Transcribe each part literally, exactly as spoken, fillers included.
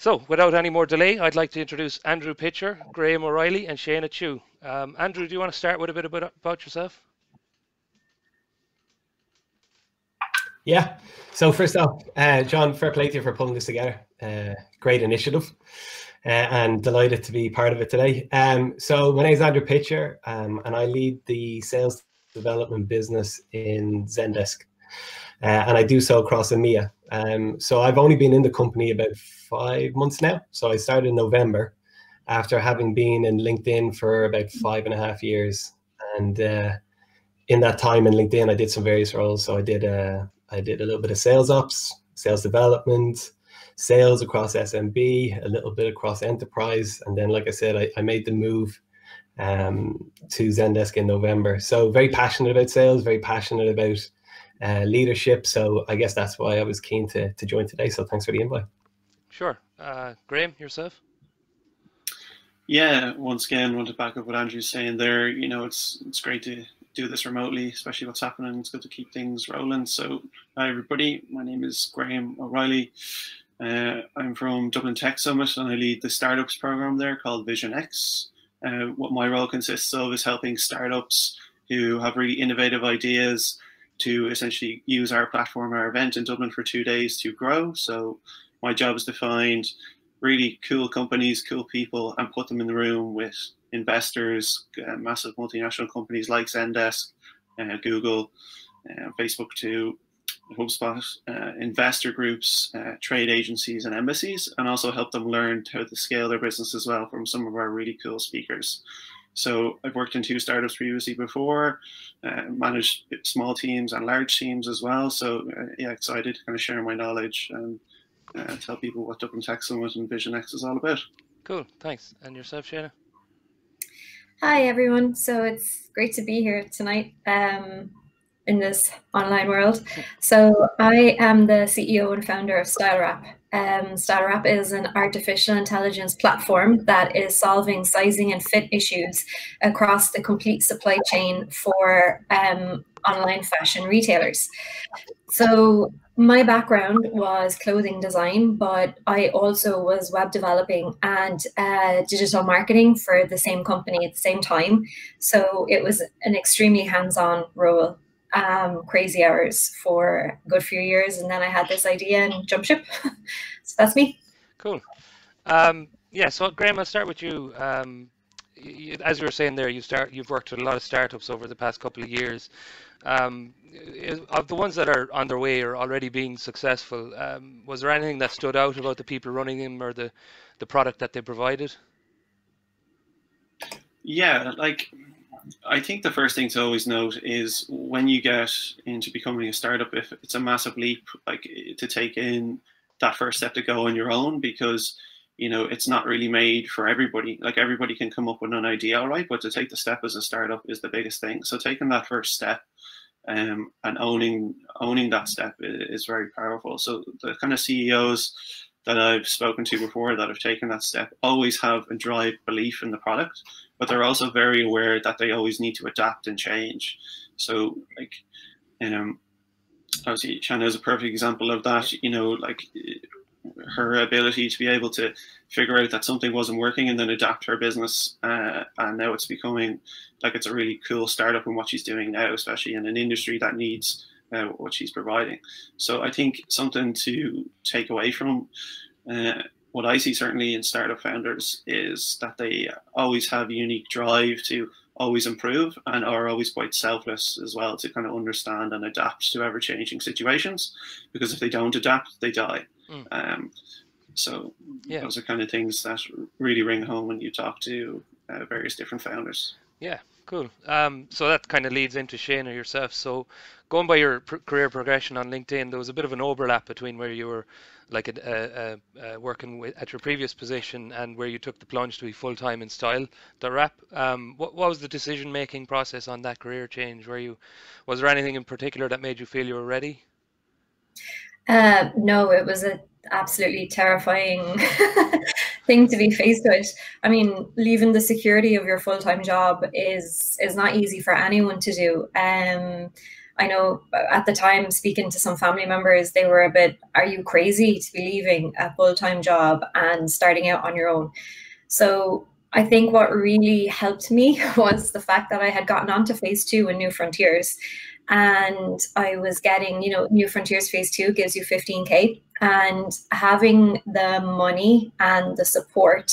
So without any more delay, I'd like to introduce Andrew Pitcher, Graeme O'Reilly, and Shana Chu. Um, Andrew, do you want to start with a bit about, about yourself? Yeah. So first off, uh, John, fair play to you for pulling this together. Uh, great initiative, uh, and delighted to be part of it today. Um, so my name is Andrew Pitcher, um, and I lead the sales development business in Zendesk, uh, and I do so across EMEA. Um, so I've only been in the company about five months now. So I started in November after having been in LinkedIn for about five and a half years. And uh, in that time in LinkedIn, I did some various roles. So I did, uh, I did a little bit of sales ops, sales development, sales across S M B, a little bit across enterprise. And then, like I said, I, I made the move um, to Zendesk in November. So very passionate about sales, very passionate about Uh, leadership. So I guess that's why I was keen to, to join today. So thanks for the invite. Sure. Uh, Graeme, yourself? Yeah, once again, want to back up what Andrew's saying there. You know, it's it's great to do this remotely, especially what's happening. It's good to keep things rolling. So hi, everybody. My name is Graeme O'Reilly. Uh, I'm from Dublin Tech Summit, and I lead the startups program there called Vision X. Uh, what my role consists of is helping startups who have really innovative ideas to essentially use our platform, our event in Dublin for two days to grow. So my job is to find really cool companies, cool people, and put them in the room with investors, uh, massive multinational companies like Zendesk, uh, Google, uh, Facebook too, HubSpot, uh, investor groups, uh, trade agencies, and embassies, and also help them learn how to scale their business as well from some of our really cool speakers. So I've worked in two startups previously before, uh, managed small teams and large teams as well. So uh, yeah, excited to kind of share my knowledge and uh, tell people what Dublin Tech Summit and Vision X is all about. Cool, thanks. And yourself, Shana? Hi, everyone. So it's great to be here tonight um, in this online world. So I am the C E O and founder of StyleWrap. Um, StyleWrap is an artificial intelligence platform that is solving sizing and fit issues across the complete supply chain for um, online fashion retailers. So my background was clothing design, but I also was web developing and uh, digital marketing for the same company at the same time. So it was an extremely hands-on role. Um, crazy hours for a good few years, and then I had this idea and jump ship. So that's me. Cool. Um, yeah. So Graeme, I'll start with you. Um, you. As you were saying there, you start. You've worked with a lot of startups over the past couple of years. Um, of the ones that are on their way or already being successful, um, was there anything that stood out about the people running them or the the product that they provided? Yeah. Like, I think the first thing to always note is when you get into becoming a startup, if it's a massive leap, like to take in that first step to go on your own, because, you know, it's not really made for everybody. Like, everybody can come up with an idea, all right, but to take the step as a startup is the biggest thing. So taking that first step um, and owning owning that step is very powerful. So the kind of C E Os that I've spoken to before that have taken that step always have a drive, belief in the product, but they're also very aware that they always need to adapt and change. So, like, um, obviously Shana is a perfect example of that, you know, like her ability to be able to figure out that something wasn't working and then adapt her business. Uh, and now it's becoming like, it's a really cool startup in what she's doing now, especially in an industry that needs Uh, what she's providing. So I think something to take away from uh, what I see certainly in startup founders is that they always have a unique drive to always improve and are always quite selfless as well to kind of understand and adapt to ever-changing situations, because if they don't adapt, they die. Mm. Um, so yeah. Those are kind of things that really ring home when you talk to uh, various different founders. Yeah. Cool. Um, so that kind of leads into Shana yourself. So going by your pr career progression on LinkedIn, there was a bit of an overlap between where you were like a, a, a, a working with, at your previous position and where you took the plunge to be full-time in StyleWrap. Um, what, what was the decision-making process on that career change? Were you, was there anything in particular that made you feel you were ready? Uh, no, it was an absolutely terrifying thing to be faced with. I mean, leaving the security of your full-time job is is not easy for anyone to do. Um, I know at the time, speaking to some family members, they were a bit, are you crazy to be leaving a full-time job and starting out on your own? So I think what really helped me was the fact that I had gotten onto phase two in New Frontiers. And I was getting, you know, New Frontiers phase two gives you fifteen K, and having the money and the support.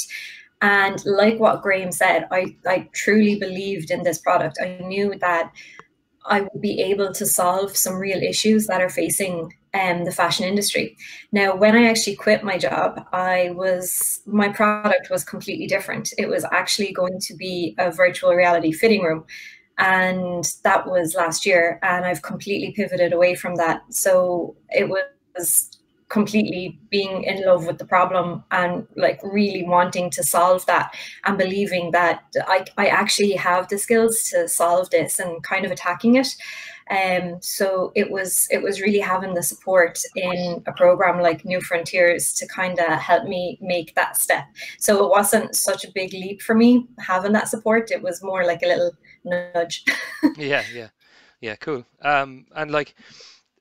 And like what Graeme said, I, I truly believed in this product. I knew that I would be able to solve some real issues that are facing um, the fashion industry. Now, when I actually quit my job, I was, my product was completely different. It was actually going to be a virtual reality fitting room. And that was last year, and I've completely pivoted away from that. So it was completely being in love with the problem and like really wanting to solve that and believing that I, I actually have the skills to solve this and kind of attacking it. Um, so it was it was really having the support in a program like New Frontiers to kind of help me make that step. So it wasn't such a big leap for me having that support. It was more like a little nudge. yeah, yeah, yeah, cool. Um, and like,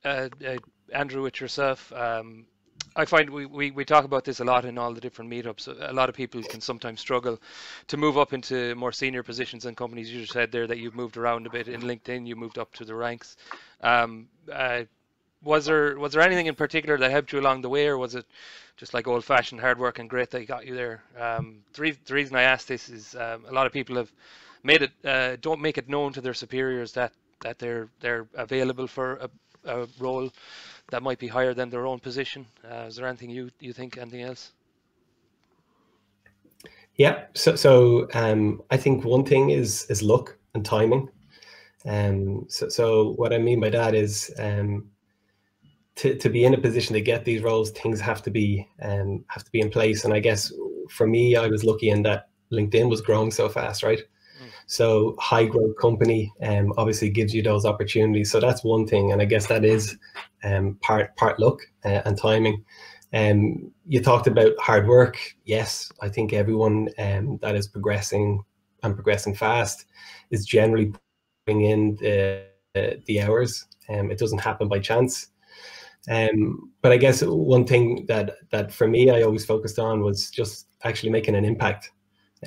uh, uh, Andrew, with yourself, um, I find we, we, we talk about this a lot in all the different meetups. A lot of people can sometimes struggle to move up into more senior positions in companies. You just said there that you've moved around a bit in LinkedIn, you moved up to the ranks. Um, uh, was there was there anything in particular that helped you along the way, or was it just like old-fashioned hard work and grit that got you there? Um, the, re the reason I ask this is um, a lot of people have made it uh, don't make it known to their superiors that that they're they're available for a, a role that might be higher than their own position. Uh, is there anything you you think, anything else? Yeah, so so um, I think one thing is is luck and timing. Um, so so what I mean by that is um, to to be in a position to get these roles, things have to be um, have to be in place. And I guess for me, I was lucky in that LinkedIn was growing so fast, right? Mm. So high growth company um, obviously gives you those opportunities. So that's one thing, and I guess that is. Um, part part luck uh, and timing. Um, you talked about hard work. Yes, I think everyone um, that is progressing and progressing fast is generally putting in the, the hours. Um, it doesn't happen by chance. Um, but I guess one thing that that for me I always focused on was just actually making an impact.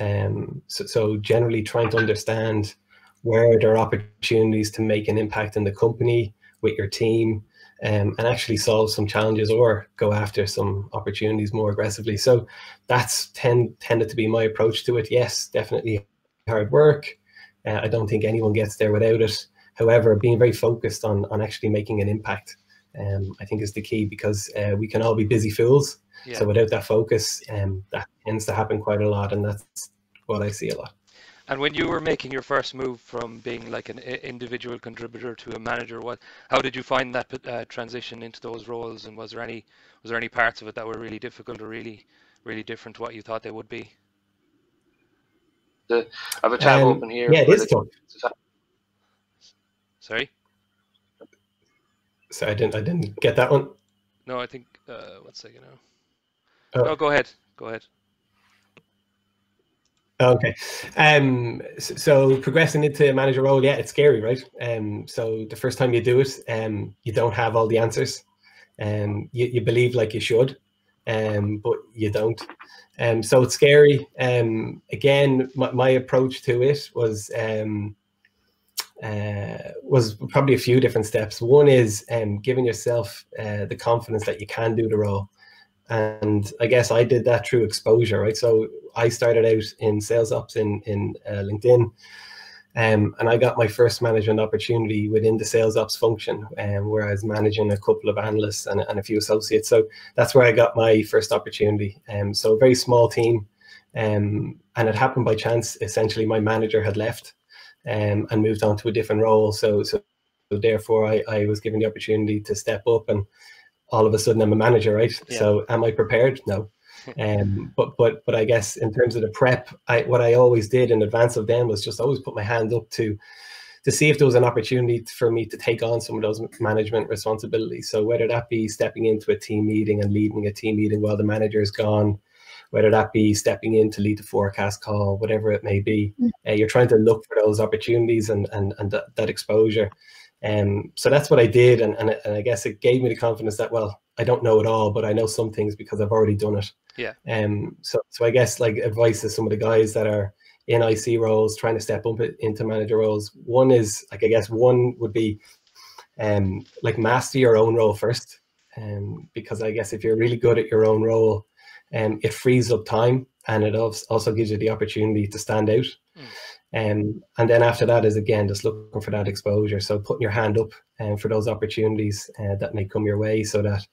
Um, so, so generally trying to understand where there are opportunities to make an impact in the company, with your team, Um, and actually solve some challenges or go after some opportunities more aggressively. So that's tend, tended to be my approach to it. Yes, definitely hard work. Uh, I don't think anyone gets there without it. However, being very focused on, on actually making an impact, um, I think is the key, because uh, we can all be busy fools. Yeah. So without that focus, um, that tends to happen quite a lot. And that's what I see a lot. And when you were making your first move from being like an individual contributor to a manager, what, how did you find that uh, transition into those roles? And was there any, was there any parts of it that were really difficult or really, really different to what you thought they would be? The, I have a tab um, open here. Yeah, it is tough. Sorry? Sorry, I didn't, I didn't get that one. No, I think, uh, one second now. Oh. No, go ahead, go ahead. Okay, um, so progressing into a manager role, yeah, it's scary, right? Um, so the first time you do it, um, you don't have all the answers, and um, you, you believe like you should, um, but you don't. Um, so it's scary. Um, again, my, my approach to it was um, uh, was probably a few different steps. One is um, giving yourself uh, the confidence that you can do the role. And I guess I did that through exposure, right? So I started out in sales ops in, in uh, LinkedIn, um, and I got my first management opportunity within the sales ops function, um, where I was managing a couple of analysts and, and a few associates. So that's where I got my first opportunity. Um, so a very small team, um, and it happened by chance. Essentially, my manager had left um, and moved on to a different role. So, so, so therefore, I, I was given the opportunity to step up, and all of a sudden I'm a manager, right? Yeah. So am I prepared? No. Um, but but but I guess in terms of the prep, I, what I always did in advance of them was just always put my hand up to to see if there was an opportunity for me to take on some of those management responsibilities. So whether that be stepping into a team meeting and leading a team meeting while the manager is gone, whether that be stepping in to lead the forecast call, whatever it may be, uh, you're trying to look for those opportunities and, and, and that, that exposure. Um, so that's what I did, and, and, and I guess it gave me the confidence that, well, I don't know it all, but I know some things because I've already done it. Yeah. Um. So, so I guess like advice to some of the guys that are in I C roles trying to step up into manager roles. One is like I guess one would be, um, like master your own role first, um, because I guess if you're really good at your own role, um, it frees up time and it also gives you the opportunity to stand out. Mm. Um, and then after that is, again, just looking for that exposure. So putting your hand up um, for those opportunities uh, that may come your way, so that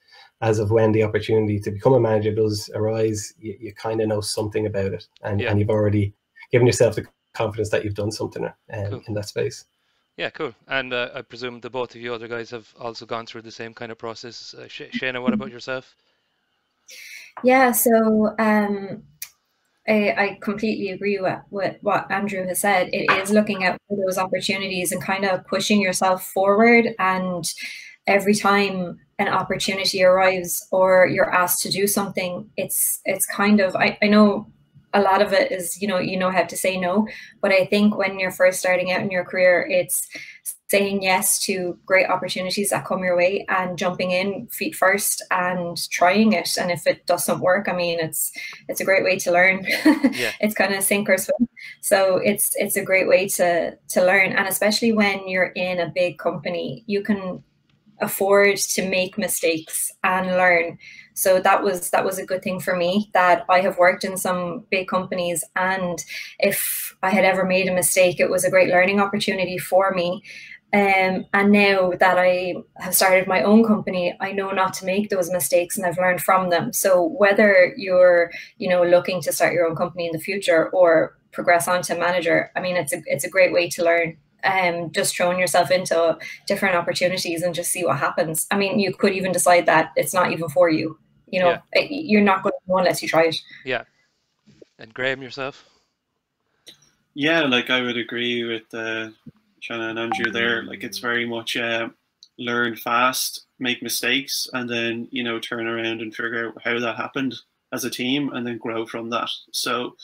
as of when the opportunity to become a manager does arise, you, you kind of know something about it. And, yeah. and you've already given yourself the confidence that you've done something um, cool. in that space. Yeah, cool. And uh, I presume the both of you other guys have also gone through the same kind of process. Uh, Sh Shana, what about yourself? Yeah, so... Um... I, I completely agree with, with what Andrew has said. It is looking at those opportunities and kind of pushing yourself forward. And every time an opportunity arrives or you're asked to do something, it's it's kind of, I, I know a lot of it is, you know, you know how to say no. But I think when you're first starting out in your career, it's saying yes to great opportunities that come your way and jumping in feet first and trying it. And if it doesn't work, I mean, it's it's a great way to learn. Yeah. It's kind of sink or swim. So it's it's a great way to to learn. And especially when you're in a big company, you can afford to make mistakes and learn. So that was that was a good thing for me, that I have worked in some big companies, and if I had ever made a mistake, it was a great learning opportunity for me. Um, and now that I have started my own company, I know not to make those mistakes, and I've learned from them. So whether you're, you know, looking to start your own company in the future or progress on to manager, I mean, it's a, it's a great way to learn. Um, just throwing yourself into different opportunities and just see what happens. I mean, you could even decide that it's not even for you. You know, yeah. it, you're not going to know unless you try it. Yeah. And Graeme, yourself? Yeah, like I would agree with uh, Shana and Andrew there. Like it's very much uh, learn fast, make mistakes, and then, you know, turn around and figure out how that happened as a team and then grow from that. So,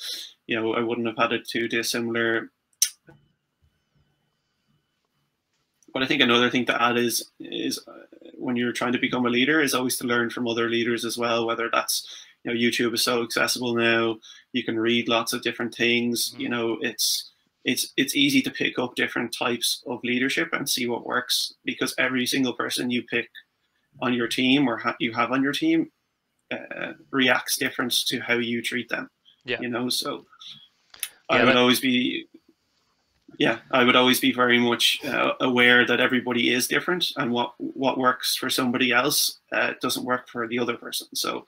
you know, I wouldn't have had it too dissimilar. But I think another thing to add is, is when you're trying to become a leader, is always to learn from other leaders as well, whether that's, you know, YouTube is so accessible now, you can read lots of different things, mm-hmm. you know, it's, it's, it's easy to pick up different types of leadership and see what works, because every single person you pick on your team or ha you have on your team uh, reacts different to how you treat them, yeah. you know, so yeah, I would always be... Yeah, I would always be very much uh, aware that everybody is different, and what what works for somebody else uh, doesn't work for the other person. So,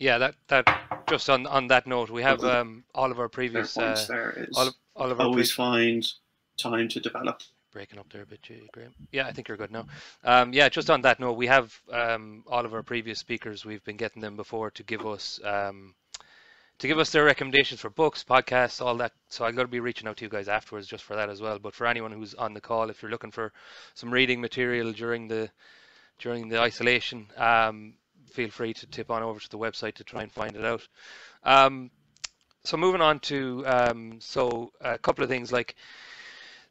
yeah, that that just on on that note, we have um, all of our previous uh, there is all of, all of our always find time to develop. Breaking up there a bit, Graeme. Yeah, I think you're good now. Um, yeah, just on that note, we have um, all of our previous speakers. We've been getting them before to give us. Um, to give us their recommendations for books, podcasts, all that. So I'm going to be reaching out to you guys afterwards just for that as well. But for anyone who's on the call, if you're looking for some reading material during the during the isolation, um, feel free to tip on over to the website to try and find it out. Um, so moving on to, um, so a couple of things, like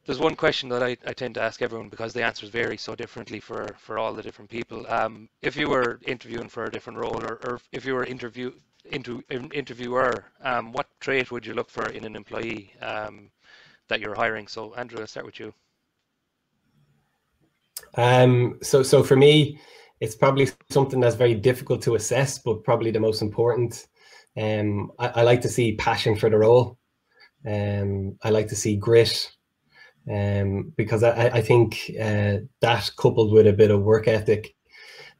there's one question that I, I tend to ask everyone because the answers vary so differently for, for all the different people. Um, if you were interviewing for a different role, or, or if you were interview Into an interviewer, um, what trait would you look for in an employee um, that you're hiring? So, Andrew, I'll start with you. Um, so, so for me, it's probably something that's very difficult to assess, but probably the most important. Um, I, I like to see passion for the role. Um, I like to see grit, um, because I, I think uh, that coupled with a bit of work ethic,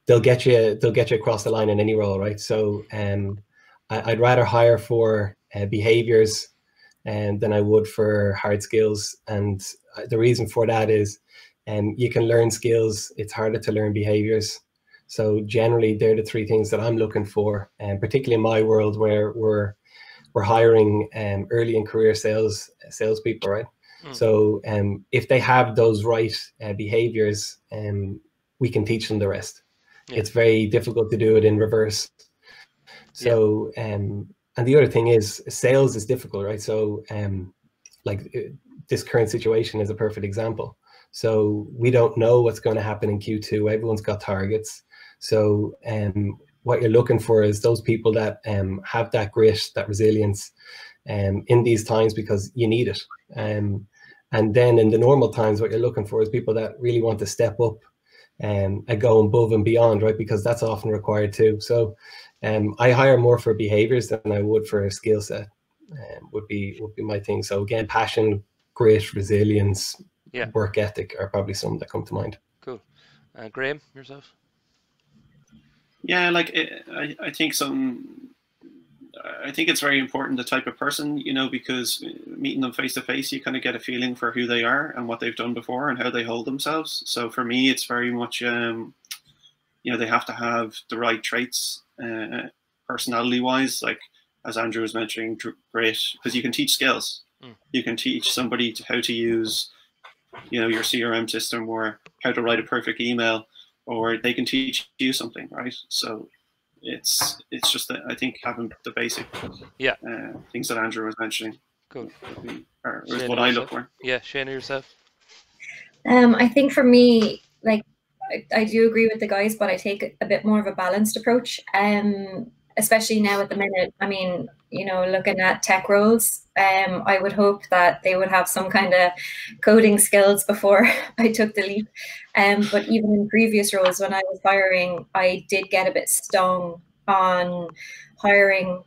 they'll get you. They'll get you across the line in any role, right? So. Um, I'd rather hire for uh, behaviors um, than I would for hard skills. And the reason for that is um, you can learn skills. It's harder to learn behaviors. So generally, they're the three things that I'm looking for, and um, particularly in my world where we're, we're hiring um, early in career sales salespeople, right? Mm. So um, if they have those right uh, behaviors, um, we can teach them the rest. Yeah. It's very difficult to do it in reverse. So, um, and the other thing is sales is difficult, right? So, um, like this current situation is a perfect example. So we don't know what's going to happen in Q two. Everyone's got targets. So um, what you're looking for is those people that um, have that grit, that resilience um, in these times, because you need it. Um, and then in the normal times, what you're looking for is people that really want to step up um, and go above and beyond, right? Because that's often required too. So um, I hire more for behaviors than I would for a skill set. Um, would be would be my thing. So again, passion, grit, resilience, yeah, work ethic are probably some that come to mind. Cool. Uh, Graeme, yourself? Yeah, like it, I, I think some. I think it's very important the type of person, you know, because meeting them face to face, you kind of get a feeling for who they are and what they've done before and how they hold themselves. So for me, it's very much, um, you know, they have to have the right traits, uh, personality wise, like as Andrew was mentioning, great, because you can teach skills. Mm. You can teach somebody to how to use, you know, your C R M system, or how to write a perfect email, or they can teach you something, right? So it's it's just that I think having the basic yeah uh, things that Andrew was mentioning. Cool. Or, or is what I look for. Yeah, Shana, yourself. Um, I think for me, like I, I do agree with the guys, but I take a bit more of a balanced approach. Um, especially now at the minute, I mean, you know, looking at tech roles, um, I would hope that they would have some kind of coding skills before I took the leap. Um, but even in previous roles, when I was hiring, I did get a bit stung on hiring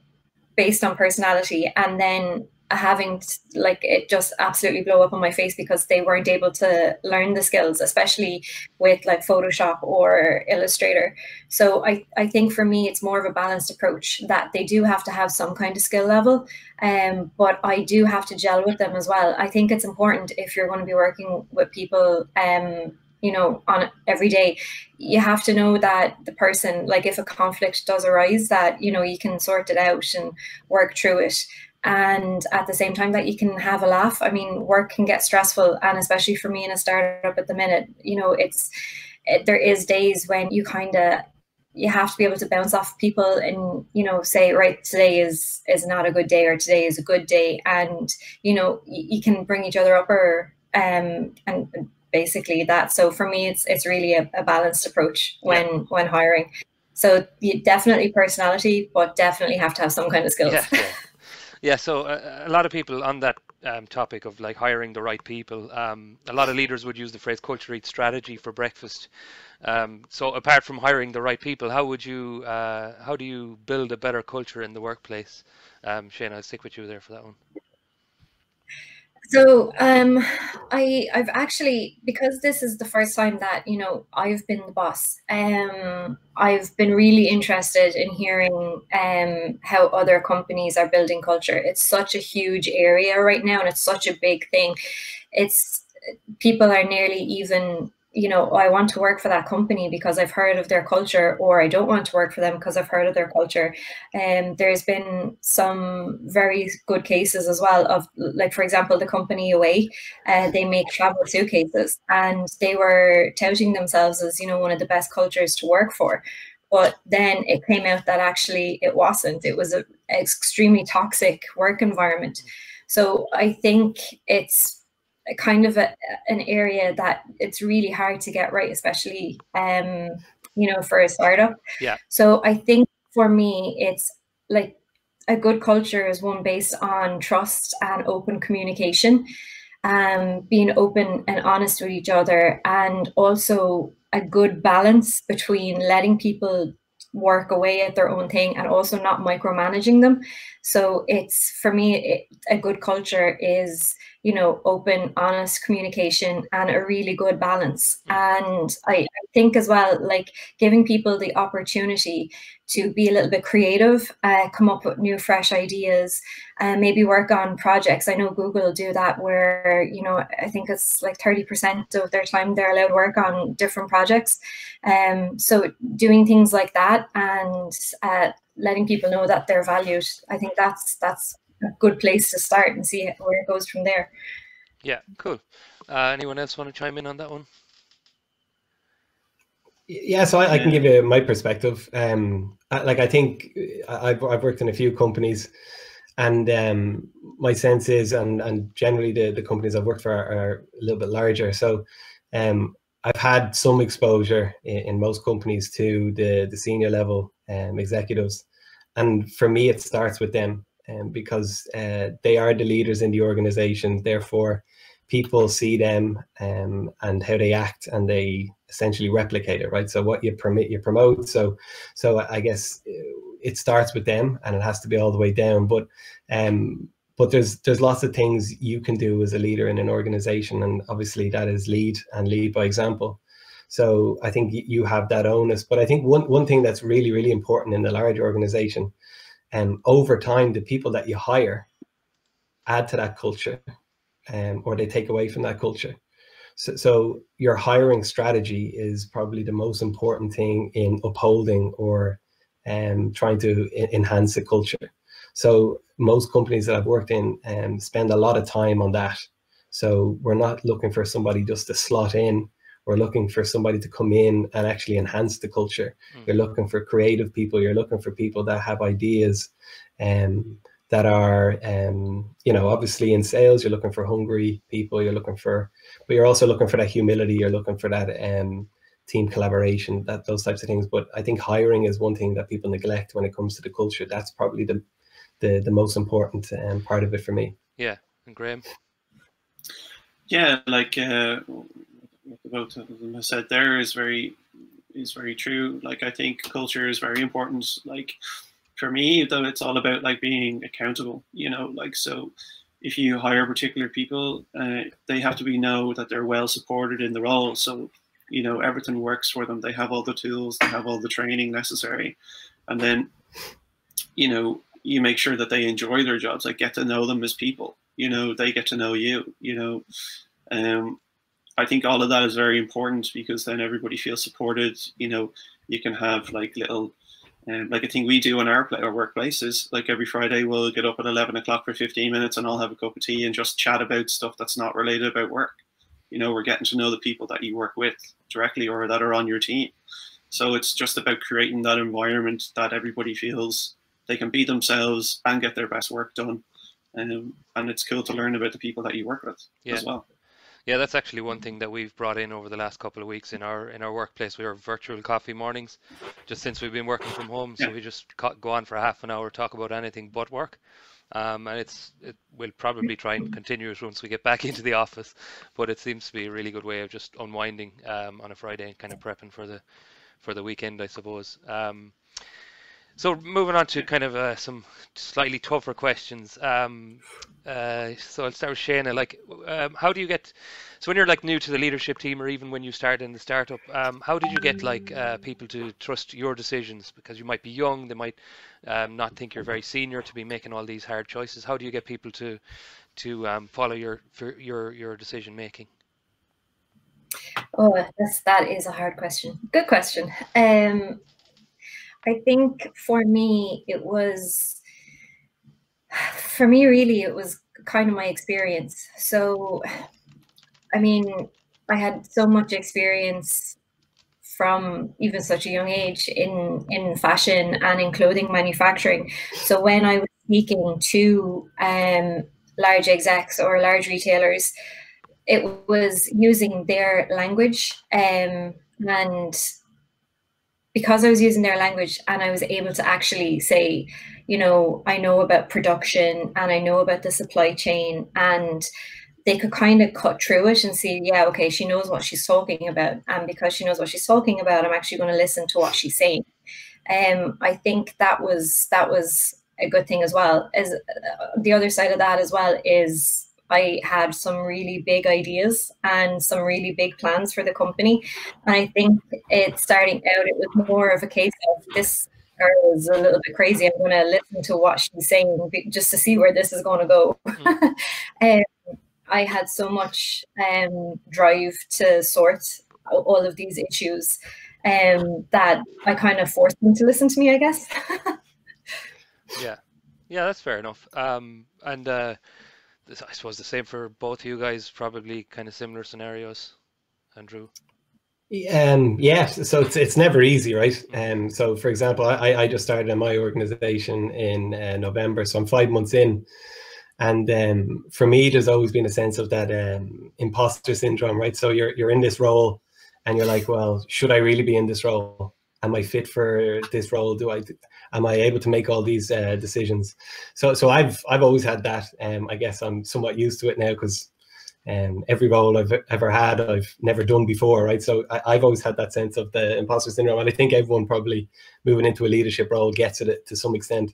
based on personality, and then having like it just absolutely blow up on my face because they weren't able to learn the skills, especially with like Photoshop or Illustrator. So I, I think for me, it's more of a balanced approach that they do have to have some kind of skill level, um, but I do have to gel with them as well. I think it's important if you're going to be working with people, um, you know, on every day, you have to know that the person, like if a conflict does arise, that, you know, you can sort it out and work through it. And at the same time that you can have a laugh. I mean, work can get stressful, and especially for me in a startup at the minute, you know, it's, it, there is days when you kind of, you have to be able to bounce off people and, you know, say, right, today is, is not a good day, or today is a good day. And, you know, you, you can bring each other up, or, um, and basically that. So for me, it's, it's really a, a balanced approach when, yeah. when hiring. So you definitely personality, but definitely have to have some kind of skills. Yeah, yeah. Yeah, so a, a lot of people on that um, topic of like hiring the right people, um, a lot of leaders would use the phrase culture eats strategy for breakfast. Um, so apart from hiring the right people, how would you, uh, how do you build a better culture in the workplace? Um, Shana, I'll stick with you there for that one. So um, I, I've actually, because this is the first time that, you know, I've been the boss, um, I've been really interested in hearing um, how other companies are building culture. It's such a huge area right now, and it's such a big thing. It's, people are nearly even, you know, I want to work for that company because I've heard of their culture, or I don't want to work for them because I've heard of their culture. And um, there's been some very good cases as well of, like, for example, the company away, uh, they make travel suitcases, and they were touting themselves as, you know, one of the best cultures to work for. But then it came out that actually it wasn't. It was an extremely toxic work environment. So I think it's kind of a, an area that it's really hard to get right, especially, um, you know, for a startup. Yeah. So I think for me, it's like a good culture is one based on trust and open communication, um, being open and honest with each other, and also a good balance between letting people work away at their own thing and also not micromanaging them. So it's, for me, it, a good culture is, you know, open, honest communication and a really good balance. And I, I think as well, like giving people the opportunity to be a little bit creative, uh, come up with new, fresh ideas, and uh, maybe work on projects. I know Google do that where, you know, I think it's like thirty percent of their time they're allowed to work on different projects. Um, so doing things like that and uh, letting people know that they're valued, I think that's that's a good place to start and see where it goes from there. Yeah, cool. Uh, anyone else want to chime in on that one? Yeah, so I, I can give you my perspective. Um, like I think I've, I've worked in a few companies, and um, my sense is, and, and generally the, the companies I've worked for are, are a little bit larger. So Um, I've had some exposure in, in most companies to the, the senior level um, executives. And for me, it starts with them um, because uh, they are the leaders in the organization. Therefore, people see them um, and how they act, and they essentially replicate it, right? So what you permit, you promote. So, so I guess it starts with them, and it has to be all the way down. But um, but there's there's lots of things you can do as a leader in an organization, and obviously that is lead and lead by example. So I think you have that onus. But I think one one thing that's really really important in a large organization, and um, over time, the people that you hire add to that culture, um, or they take away from that culture. So, so your hiring strategy is probably the most important thing in upholding or um, trying to enhance the culture. So most companies that I've worked in um, spend a lot of time on that. So we're not looking for somebody just to slot in. We're looking for somebody to come in and actually enhance the culture. Mm. You're looking for creative people. You're looking for people that have ideas um, that are, um, you know, obviously in sales, you're looking for hungry people. You're looking for, but you're also looking for that humility. You're looking for that um, team collaboration, that those types of things. But I think hiring is one thing that people neglect when it comes to the culture. That's probably the, the, the most important um, part of it for me. Yeah. And Graeme? Yeah, like... Uh... what both of them have said there is very is very true. Like, I think culture is very important. Like, for me, though, it's all about like being accountable, you know, like, so if you hire particular people, uh, they have to be know that they're well supported in the role. So, you know, everything works for them. They have all the tools, they have all the training necessary. And then, you know, you make sure that they enjoy their jobs, like get to know them as people, you know, they get to know you, you know, um, I think all of that is very important because then everybody feels supported. You know, you can have like little, um, like a thing we do in our, our workplaces, like every Friday we'll get up at eleven o'clock for fifteen minutes and I'll have a cup of tea and just chat about stuff that's not related about work. You know, we're getting to know the people that you work with directly or that are on your team. So it's just about creating that environment that everybody feels they can be themselves and get their best work done. Um, and it's cool to learn about the people that you work with yeah. as well. Yeah, that's actually one thing that we've brought in over the last couple of weeks in our in our workplace. We are virtual coffee mornings, just since we've been working from home. So yeah. we just go on for half an hour, talk about anything but work, um, and it's it, we'll probably try and continue it once we get back into the office. But it seems to be a really good way of just unwinding um, on a Friday and kind of prepping for the for the weekend, I suppose. Um, So moving on to kind of uh, some slightly tougher questions. Um, uh, so I'll start with Shana. Like, um, how do you get? So when you're like new to the leadership team, or even when you started in the startup, um, how did you get like uh, people to trust your decisions? Because you might be young, they might um, not think you're very senior to be making all these hard choices. How do you get people to to um, follow your for your your decision making? Oh, that's, that is a hard question. Good question. Um, I think for me, it was, for me, really, it was kind of my experience. So, I mean, I had so much experience from even such a young age in, in fashion and in clothing manufacturing. So when I was speaking to um, large execs or large retailers, it was using their language um, and because I was using their language and I was able to actually say, you know, I know about production and I know about the supply chain, and they could kind of cut through it and see, yeah, okay, she knows what she's talking about. And because she knows what she's talking about, I'm actually going to listen to what she's saying. Um, I think that was, that was a good thing as well. As uh, the other side of that as well is I had some really big ideas and some really big plans for the company. And I think it starting out, it was more of a case of this girl is a little bit crazy. I'm going to listen to what she's saying just to see where this is going to go. Mm. um, I had so much um, drive to sort all of these issues um, that I kind of forced them to listen to me, I guess. yeah. Yeah, that's fair enough. Um, and, uh, I suppose the same for both of you guys, probably kind of similar scenarios, Andrew. Um, yeah, so it's, it's never easy, right? Um, so, for example, I, I just started in my organization in uh, November, so I'm five months in. And um, for me, there's always been a sense of that um, imposter syndrome, right? So you're, you're in this role and you're like, well, should I really be in this role? Am I fit for this role? Do I, am I able to make all these uh, decisions? So, so I've, I've always had that. Um, I guess I'm somewhat used to it now because um, every role I've ever had, I've never done before, right? So I, I've always had that sense of the imposter syndrome. And I think everyone probably moving into a leadership role gets it to some extent.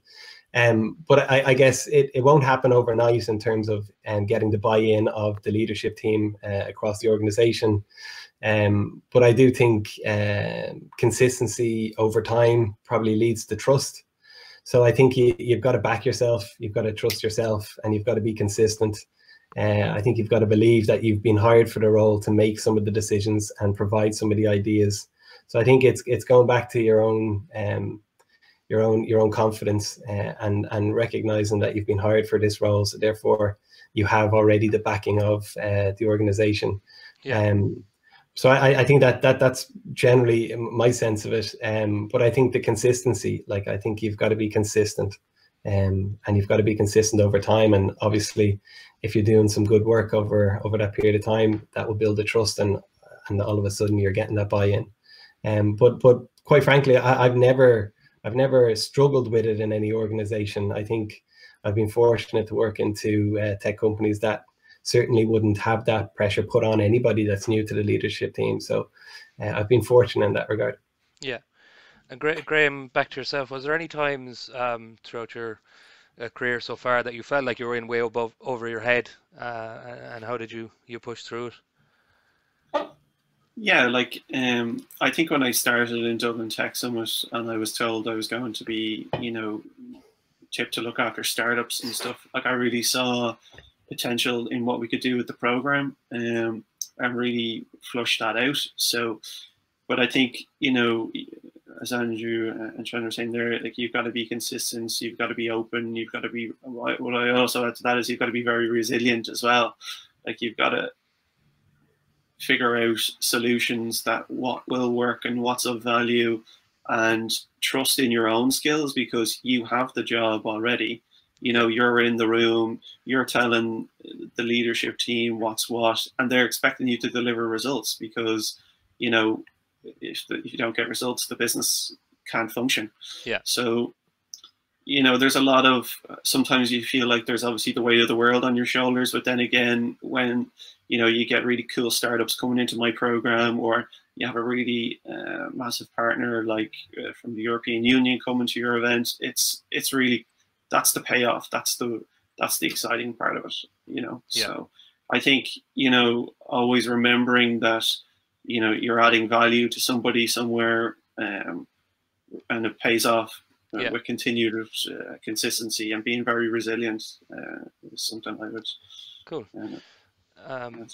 Um, but I, I guess it, it won't happen overnight in terms of um, getting the buy-in of the leadership team uh, across the organization. Um, but I do think uh, consistency over time probably leads to trust. So I think you, you've got to back yourself, you've got to trust yourself, and you've got to be consistent. Uh, I think you've got to believe that you've been hired for the role to make some of the decisions and provide some of the ideas. So I think it's, it's going back to your own um, your own your own confidence uh, and and recognizing that you've been hired for this role, so therefore you have already the backing of uh, the organization. Yeah. Um, so I, I think that that that's generally my sense of it. Um, but I think the consistency, like I think you've got to be consistent, um, and you've got to be consistent over time. And obviously, if you're doing some good work over over that period of time, that will build the trust, and and all of a sudden you're getting that buy-in. Um, but but quite frankly, I, I've never. I've never struggled with it in any organization. I think I've been fortunate to work into uh, tech companies that certainly wouldn't have that pressure put on anybody that's new to the leadership team. So uh, I've been fortunate in that regard. Yeah. And Gra Graeme, back to yourself, was there any times um, throughout your uh, career so far that you felt like you were in way above over your head? Uh, and how did you, you push through it? Yeah, like um, I think when I started in Dublin Tech Summit and I was told I was going to be, you know, tipped to look after startups and stuff, like I really saw potential in what we could do with the program, um, and really flushed that out. So, but I think, you know, as Andrew and Shana were saying there, like you've got to be consistent, you've got to be open, you've got to be, what I also add to that is you've got to be very resilient as well. Like you've got to figure out solutions that what will work and what's of value, and trust in your own skills because you have the job already. You know, you're in the room, you're telling the leadership team what's what, and they're expecting you to deliver results because, you know, if, the, if you don't get results, the business can't function. Yeah. So, you know, there's a lot of, sometimes you feel like there's obviously the weight of the world on your shoulders, but then again, when, you know, you get really cool startups coming into my program, or you have a really uh, massive partner like uh, from the European Union coming to your event. It's it's really, that's the payoff. That's the that's the exciting part of it, you know. Yeah. So I think, you know, always remembering that, you know, you're adding value to somebody somewhere, um, and it pays off uh, yeah. with continued uh, consistency and being very resilient uh, is something I would. Cool. Um, Um,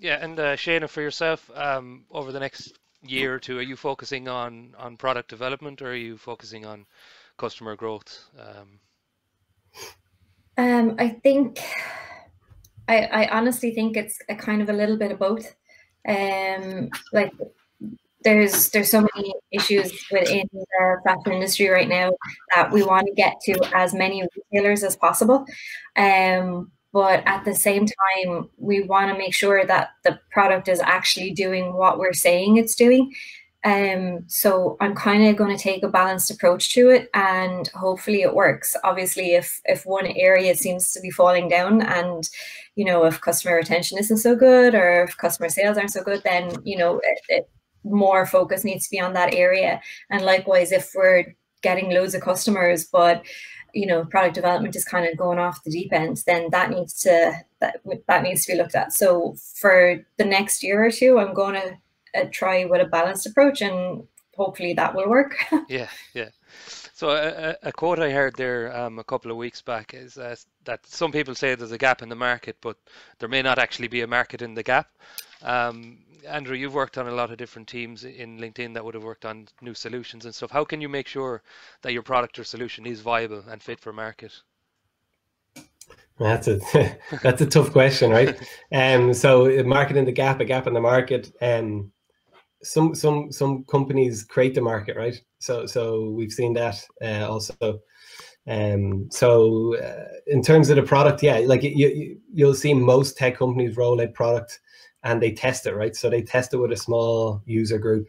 yeah, and uh, Shana, for yourself, um, over the next year or two, are you focusing on on product development, or are you focusing on customer growth? Um, um I think I, I honestly think it's a kind of a little bit of both. Um, like there's there's so many issues within the fashion industry right now that we want to get to as many retailers as possible. Um. But at the same time, we want to make sure that the product is actually doing what we're saying it's doing. Um, so I'm kind of going to take a balanced approach to it, and hopefully it works. Obviously, if if one area seems to be falling down, and you know, if customer retention isn't so good, or if customer sales aren't so good, then you know, it, it, more focus needs to be on that area. And likewise, if we're getting loads of customers, but you know, product development is kind of going off the deep end, then that needs to that, that needs to be looked at. So for the next year or two, I'm going to uh, try with a balanced approach, and hopefully that will work. Yeah, yeah. So a, a quote I heard there um, a couple of weeks back is uh, that some people say there's a gap in the market, but there may not actually be a market in the gap. Um, Andrew, you've worked on a lot of different teams in LinkedIn that would have worked on new solutions and stuff. How can you make sure that your product or solution is viable and fit for market? That's a that's a tough question, right? Um, so marketing the gap, a gap in the market. Um, some some some companies create the market, right? So so we've seen that uh, also. Um, so uh, in terms of the product, yeah, like you, you'll see most tech companies roll out product and they test it, right? So they test it with a small user group.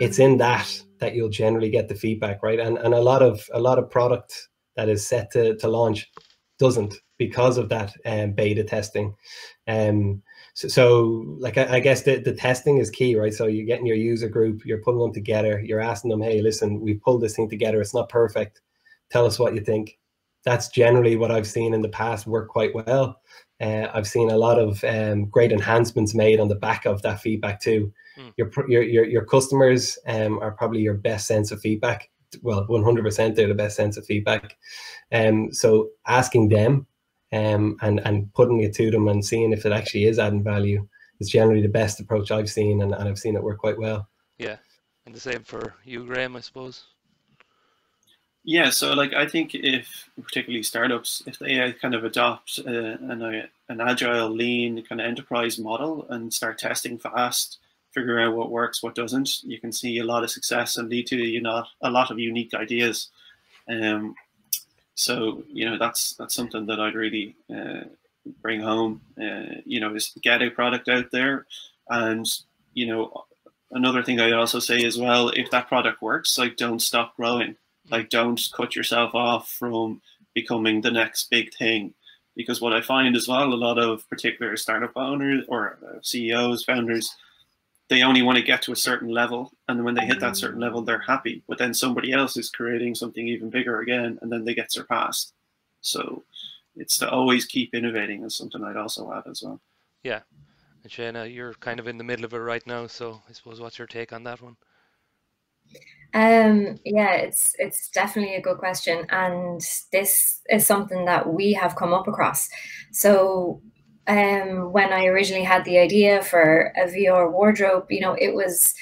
It's in that that you'll generally get the feedback, right? And and a lot of a lot of product that is set to to launch doesn't, because of that um, beta testing. Um, so, so like I, I guess the the testing is key, right? So you're getting your user group, you're pulling them together, you're asking them, hey, listen, we pulled this thing together. It's not perfect. Tell us what you think. That's generally what I've seen in the past work quite well. Uh, I've seen a lot of um, great enhancements made on the back of that feedback too. Mm. Your, your your your customers um, are probably your best sense of feedback. Well, one hundred percent they're the best sense of feedback. Um, so asking them um, and and putting it to them and seeing if it actually is adding value is generally the best approach I've seen, and, and I've seen it work quite well. Yeah, and the same for you, Graeme, I suppose. Yeah, so like I think if particularly startups, if they kind of adopt uh, an, an agile, lean kind of enterprise model and start testing fast, figure out what works, what doesn't, you can see a lot of success and lead to you know a lot of unique ideas. Um, so you know that's that's something that I'd really uh, bring home. Uh, you know, is get a product out there, and you know another thing I'd also say as well, if that product works, like don't stop growing. Like, don't cut yourself off from becoming the next big thing. Because what I find as well, a lot of particular startup owners or C E Os, founders, they only want to get to a certain level. And when they hit that certain level, they're happy. But then somebody else is creating something even bigger again, and then they get surpassed. So it's to always keep innovating is something I'd also add as well. Yeah. And Shana, you're kind of in the middle of it right now. So I suppose what's your take on that one? Um, yeah, it's it's definitely a good question, and this is something that we have come up across. So um, when I originally had the idea for a V R wardrobe, you know, it was,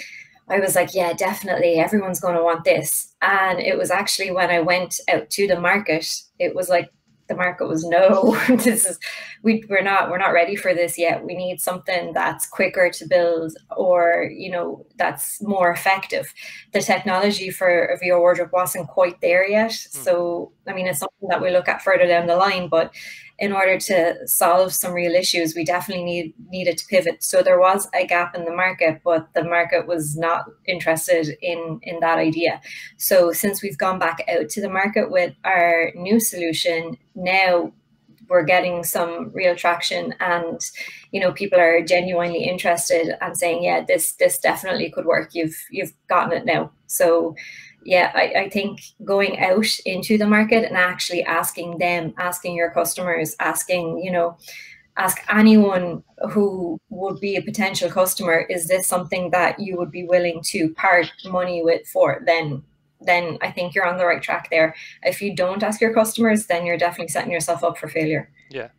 I was like, yeah, definitely, everyone's going to want this. And it was actually when I went out to the market, it was like, the market was no, this is, we, we're not, we're not ready for this yet. We need something that's quicker to build, or, you know, that's more effective. The technology for a V R wardrobe wasn't quite there yet. Mm. So, I mean, it's something that we look at further down the line, but in order to solve some real issues, we definitely need, needed to pivot. So there was a gap in the market, but the market was not interested in, in that idea. So since we've gone back out to the market with our new solution, now we're getting some real traction, and you know people are genuinely interested and saying, yeah, this this definitely could work. You've you've gotten it now. So yeah, I, I think going out into the market and actually asking them, asking your customers, asking, you know, ask anyone who would be a potential customer, is this something that you would be willing to part money with for? Then, then I think you're on the right track there. If you don't ask your customers, then you're definitely setting yourself up for failure. Yeah.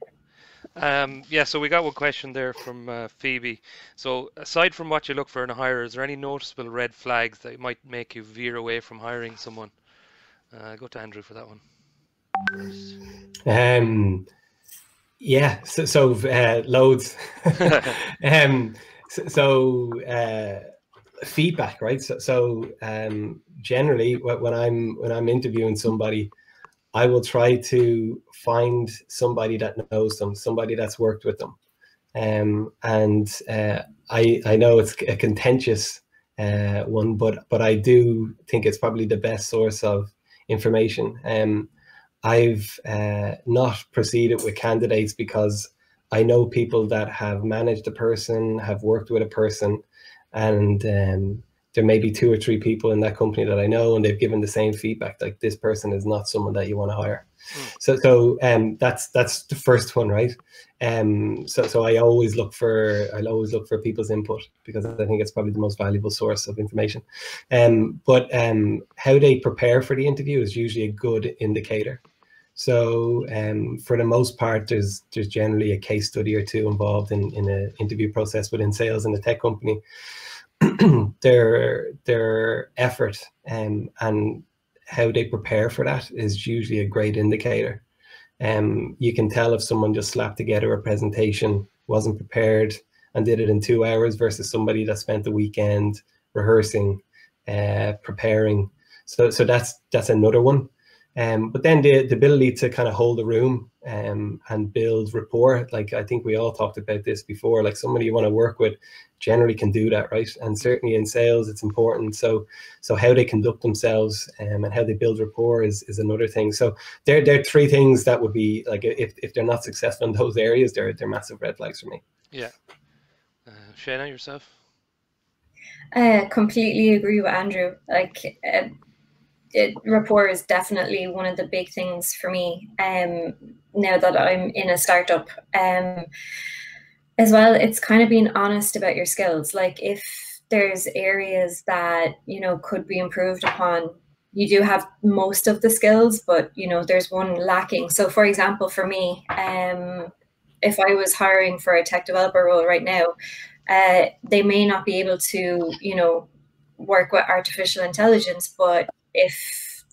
Um, yeah, so we got one question there from uh, Phoebe. So aside from what you look for in a hire, is there any noticeable red flags that might make you veer away from hiring someone? Uh, go to Andrew for that one. Um, yeah, so, so uh, loads. um, so so uh, feedback, right? So, so um, generally, when I'm when I'm interviewing somebody, I will try to find somebody that knows them, somebody that's worked with them. Um, and uh, I, I know it's a contentious uh, one, but but I do think it's probably the best source of information. Um, I've uh, not proceeded with candidates because I know people that have managed a person, have worked with a person, and um, there may be two or three people in that company that I know, and they've given the same feedback, like this person is not someone that you want to hire. Mm. So, so um, that's that's the first one, right? Um, so, so I always look for I always look for people's input, because I think it's probably the most valuable source of information. Um, but um, how they prepare for the interview is usually a good indicator. So, um, for the most part, there's there's generally a case study or two involved in in an interview process within sales in a tech company. their their effort um, and how they prepare for that is usually a great indicator. Um, you can tell if someone just slapped together a presentation, wasn't prepared, and did it in two hours versus somebody that spent the weekend rehearsing, uh, preparing. So so that's that's another one. Um, but then the, the ability to kind of hold a room um, and build rapport. Like, I think we all talked about this before, like somebody you want to work with generally can do that, right? And certainly in sales, it's important. So so how they conduct themselves um, and how they build rapport is, is another thing. So there, there are three things that would be like, if, if they're not successful in those areas, they're, they're massive red flags for me. Yeah. Uh, Shana, yourself? I completely agree with Andrew. Like, uh, It, rapport is definitely one of the big things for me um, now that I'm in a startup. Um, as well, it's kind of being honest about your skills. Like, if there's areas that, you know, could be improved upon, you do have most of the skills, but, you know, there's one lacking. So, for example, for me, um, if I was hiring for a tech developer role right now, uh, they may not be able to, you know, work with artificial intelligence, but if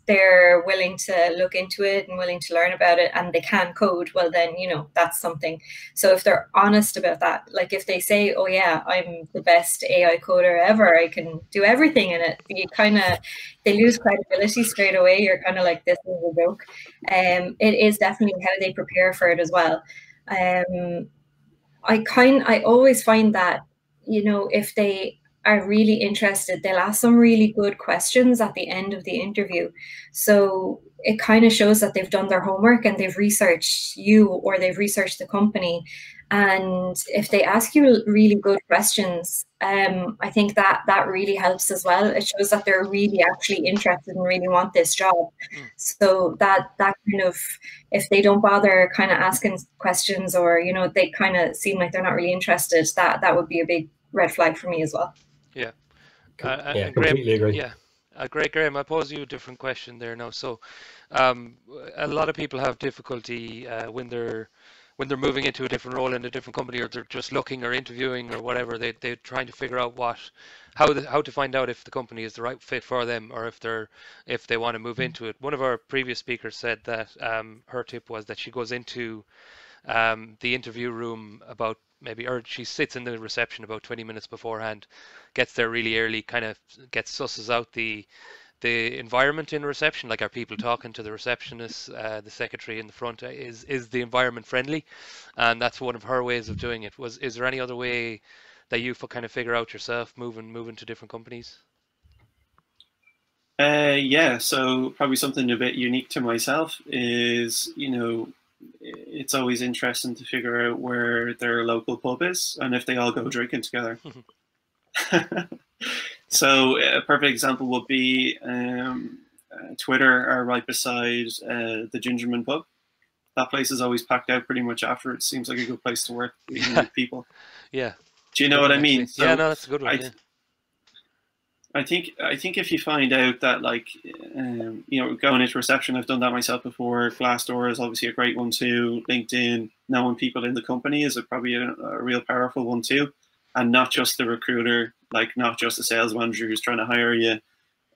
they're willing to look into it and willing to learn about it and they can code, well then, you know, that's something. So if they're honest about that, like if they say, oh yeah, I'm the best A I coder ever, I can do everything in it, you kind of, they lose credibility straight away. You're kind of like, this is a joke. Um, it is definitely how they prepare for it as well. Um, I kind, I always find that, you know, if they are really interested, they'll ask some really good questions at the end of the interview. So it kind of shows that they've done their homework and they've researched you or they've researched the company. And if they ask you really good questions, um, I think that that really helps as well. It shows that they're really actually interested and really want this job. Mm. So that that kind of, if they don't bother kind of asking questions or, you know, they kind of seem like they're not really interested, that, that would be a big red flag for me as well. Yeah, uh, yeah, completely Graeme, agree. Yeah, uh, great, Graeme. I pose you a different question there now. So, um, a lot of people have difficulty uh, when they're when they're moving into a different role in a different company, or they're just looking or interviewing or whatever. They they're trying to figure out what how the, how to find out if the company is the right fit for them, or if they're if they want to move into it. One of our previous speakers said that um, her tip was that she goes into um, the interview room about. Maybe, or she sits in the reception about twenty minutes beforehand, gets there really early, kind of gets susses out the the environment in reception. Like, are people talking to the receptionist, uh, the secretary in the front? Is is the environment friendly? And that's one of her ways of doing it. Was is there any other way that you kind of figure out yourself moving moving to different companies? Uh, yeah, so probably something a bit unique to myself is, you know, it's always interesting to figure out where their local pub is and if they all go drinking together. So a perfect example would be um, uh, Twitter are right beside uh, the Gingerman pub. That place is always packed out pretty much after. It seems like a good place to work, even with people. Yeah. Do you know what I mean? So yeah, no, that's a good one. I, yeah. I think I think if you find out that, like, um, you know, going into reception, I've done that myself before. Glassdoor is obviously a great one too. LinkedIn, knowing people in the company is a, probably a, a real powerful one too, and not just the recruiter, like not just the sales manager who's trying to hire you.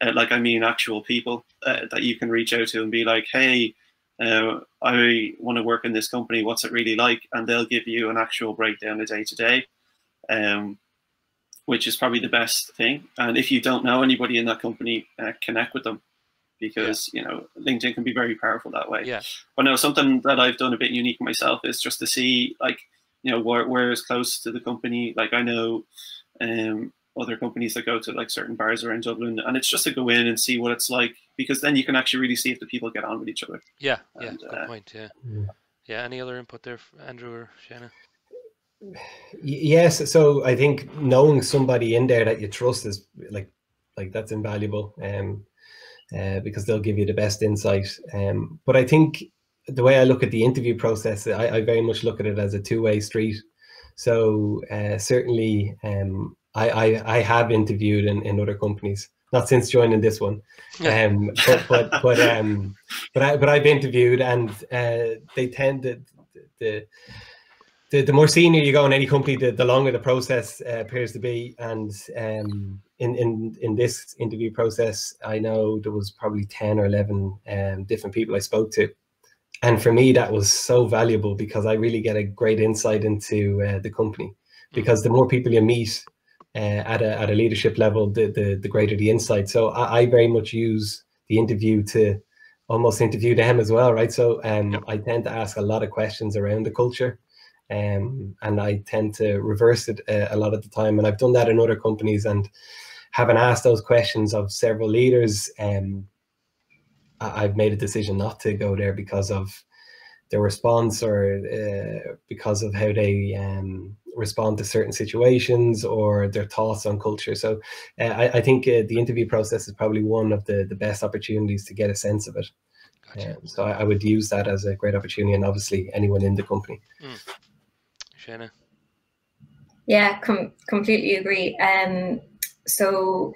Uh, like, I mean, actual people uh, that you can reach out to and be like, hey, uh, I want to work in this company. What's it really like? And they'll give you an actual breakdown of day to day. Um, which is probably the best thing. And if you don't know anybody in that company, uh, connect with them, because yeah. you know, LinkedIn can be very powerful that way. Yeah. But no, something that I've done a bit unique myself is just to see, like, you know, where, where is close to the company. Like, I know um, other companies that go to like certain bars around Dublin, and it's just to go in and see what it's like, because then you can actually really see if the people get on with each other. Yeah, yeah, and, good uh, point, yeah. yeah. Yeah, any other input there, Andrew or Shana? Yes, so I think knowing somebody in there that you trust is like like that's invaluable, um, uh, because they'll give you the best insight. Um, but I think the way I look at the interview process, I, I very much look at it as a two-way street. So uh, certainly, um, I, I I have interviewed in, in other companies, not since joining this one, um, but but but um, but I but I've interviewed, and uh, they tend to. The, The, the more senior you go in any company, the, the longer the process uh, appears to be. And um, in, in, in this interview process, I know there was probably ten or eleven um, different people I spoke to. And for me, that was so valuable, because I really get a great insight into uh, the company, because the more people you meet uh, at, a, at a leadership level, the, the, the greater the insight. So I, I very much use the interview to almost interview them as well, right? So um, yep. I tend to ask a lot of questions around the culture, um, and I tend to reverse it uh, a lot of the time. And I've done that in other companies, and having asked those questions of several leaders, um, I I've made a decision not to go there because of their response, or uh, because of how they um, respond to certain situations or their thoughts on culture. So uh, I, I think uh, the interview process is probably one of the, the best opportunities to get a sense of it. Gotcha. Um, so I, I would use that as a great opportunity, and obviously anyone in the company. Mm. Shana? Yeah, com completely agree. Um, so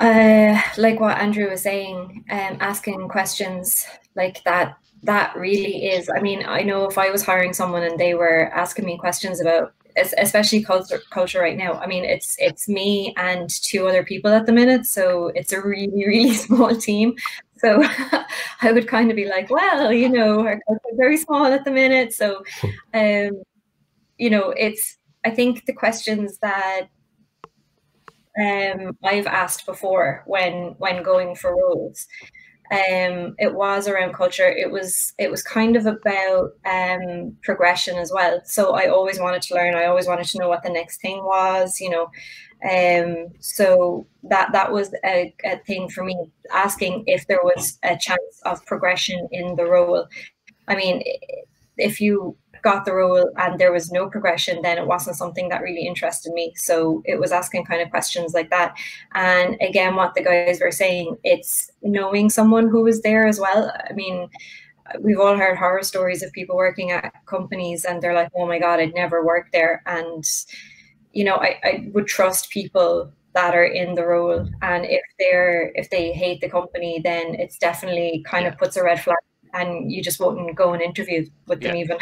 uh, like what Andrew was saying, um, asking questions like that, that really is, I mean, I know if I was hiring someone and they were asking me questions about, especially culture, culture right now, I mean, it's it's me and two other people at the minute. So it's a really, really small team. So I would kind of be like, well, you know, our culture is very small at the minute. So, um, you know, it's, I think the questions that um, I've asked before when, when going for roles, Um, it was around culture. It was it was kind of about um, progression as well. So I always wanted to learn. I always wanted to know what the next thing was, you know. Um, so that that was a, a thing for me, asking if there was a chance of progression in the role. I mean, if you got the role and there was no progression, then it wasn't something that really interested me. So it was asking kind of questions like that. And again, what the guys were saying, it's knowing someone who was there as well. I mean, we've all heard horror stories of people working at companies and they're like, oh my God, I'd never work there. And, you know, I, I would trust people that are in the role. And if they're, if they hate the company, then it's definitely kind of puts a red flag, and you just won't go and interview with them, yeah. even.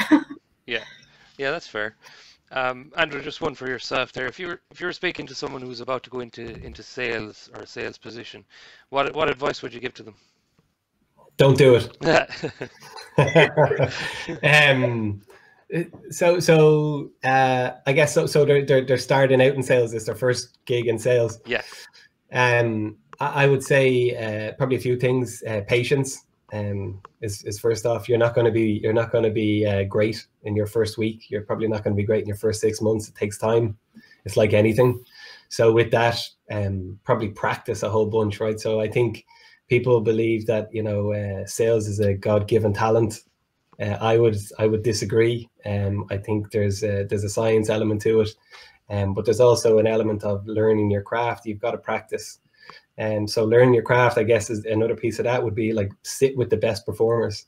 Yeah, yeah, that's fair. Um, Andrew, just one for yourself there. If you were if you were speaking to someone who's about to go into into sales or a sales position, what what advice would you give to them? Don't do it. um, so so uh, I guess so. So they're, they're they're starting out in sales. It's their first gig in sales. Yeah. Um, I, I would say uh, probably a few things. Uh, patience. Um, is, is first off, you're not going to be you're not going to be uh, great in your first week. You're probably not going to be great in your first six months. It takes time. It's like anything. So with that, um, probably practice a whole bunch, right? So I think people believe that you know uh, sales is a God-given talent. Uh, I would I would disagree. Um, I think there's a, there's a science element to it, um, but there's also an element of learning your craft. You've got to practice. And um, so learn your craft, I guess, is another piece of that would be like sit with the best performers.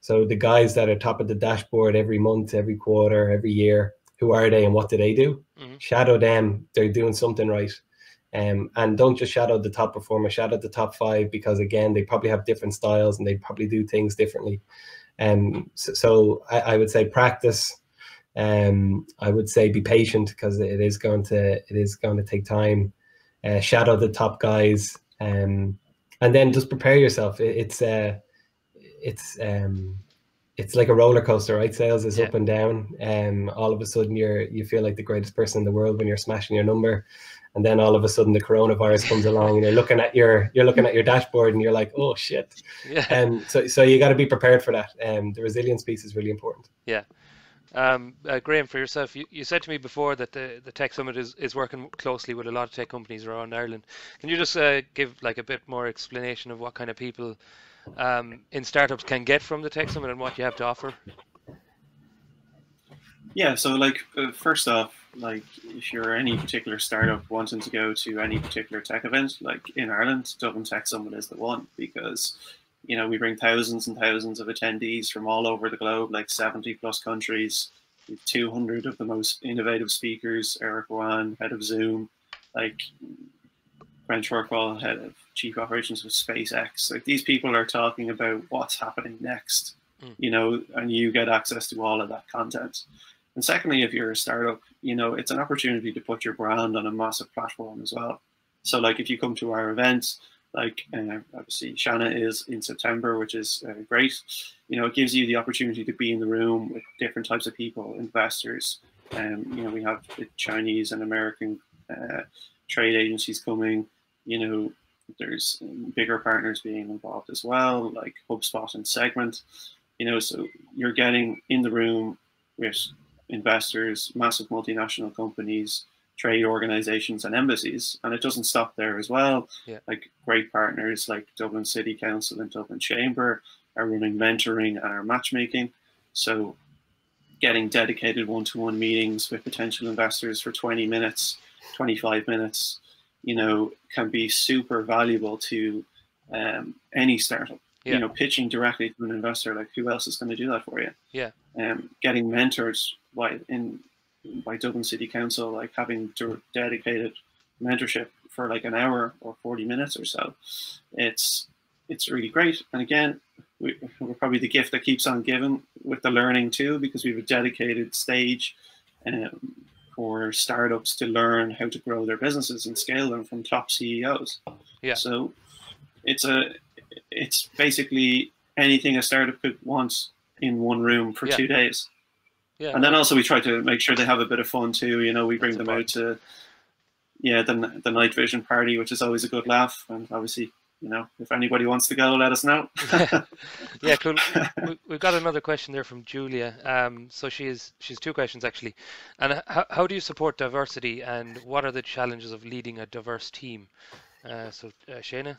So the guys that are top of the dashboard every month, every quarter, every year, who are they and what do they do? Mm-hmm. Shadow them. They're doing something right. Um, and don't just shadow the top performer, shadow the top five, because, again, they probably have different styles and they probably do things differently. Um, so so I, I would say practice. Um, I would say be patient, because it is going to it is going to take time. Uh, shadow the top guys, um, and then just prepare yourself. It, it's uh, it's um, it's like a roller coaster, right? Sales is yeah. up and down. Um, all of a sudden, you're you feel like the greatest person in the world when you're smashing your number, and then all of a sudden the coronavirus comes along, and you're looking at your you're looking at your dashboard, and you're like, oh shit. Yeah. Um, so so you got to be prepared for that. Um, the resilience piece is really important. Yeah. Um, uh, Graeme, for yourself, you, you said to me before that the, the Tech Summit is, is working closely with a lot of tech companies around Ireland. Can you just uh, give like a bit more explanation of what kind of people um, in startups can get from the Tech Summit and what you have to offer? Yeah, so like uh, first off, like if you're any particular startup wanting to go to any particular tech event, like in Ireland, Dublin Tech Summit is the one, because you know, we bring thousands and thousands of attendees from all over the globe, like seventy plus countries, two hundred of the most innovative speakers, Eric Yuan, head of Zoom, like Brent Horkwell, head of chief operations of SpaceX. Like these people are talking about what's happening next, mm. you know, and you get access to all of that content. And secondly, if you're a startup, you know, it's an opportunity to put your brand on a massive platform as well. So like if you come to our events, like uh, obviously Shana is in September, which is uh, great. You know, it gives you the opportunity to be in the room with different types of people, investors. Um, you know, we have the Chinese and American uh, trade agencies coming, you know, There's bigger partners being involved as well, like HubSpot and Segment. You know, so you're getting in the room with investors, massive multinational companies, trade organizations and embassies. And it doesn't stop there as well. Yeah. Like great partners like Dublin City Council and Dublin Chamber are running mentoring and are matchmaking. So getting dedicated one-to-one meetings with potential investors for twenty minutes, twenty-five minutes, you know, can be super valuable to um, any startup. Yeah. You know, pitching directly to an investor, like who else is going to do that for you? Yeah. Um, getting mentored by in by Dublin City Council, like having to dedicated mentorship for like an hour or forty minutes or so, it's it's really great. And again, we, we're probably the gift that keeps on giving with the learning too, because we have a dedicated stage um, for startups to learn how to grow their businesses and scale them from top C E Os. Yeah. So it's a it's basically anything a startup could want in one room for yeah. two days. Yeah. And then also we try to make sure they have a bit of fun too. You know, we bring That's them out to yeah the the night vision party, which is always a good laugh. And obviously, you know, if anybody wants to go, let us know. Yeah, cool. We've got another question there from Julia. Um, so she is she's two questions actually. And how how do you support diversity, and what are the challenges of leading a diverse team? Uh, so uh, Shana.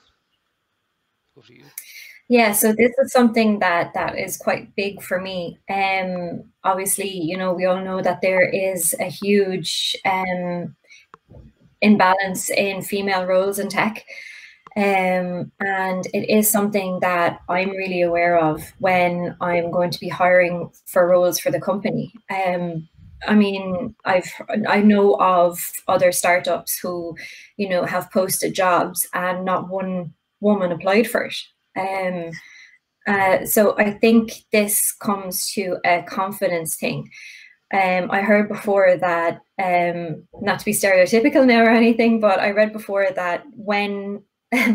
Yeah, so this is something that that is quite big for me. Um, obviously, you know, we all know that there is a huge um, imbalance in female roles in tech, um, and it is something that I'm really aware of when I'm going to be hiring for roles for the company. Um, I mean, I've I know of other startups who, you know, have posted jobs and not one woman applied for it. Um, uh, so I think this comes to a confidence thing. Um, I heard before that, um, not to be stereotypical now or anything, but I read before that when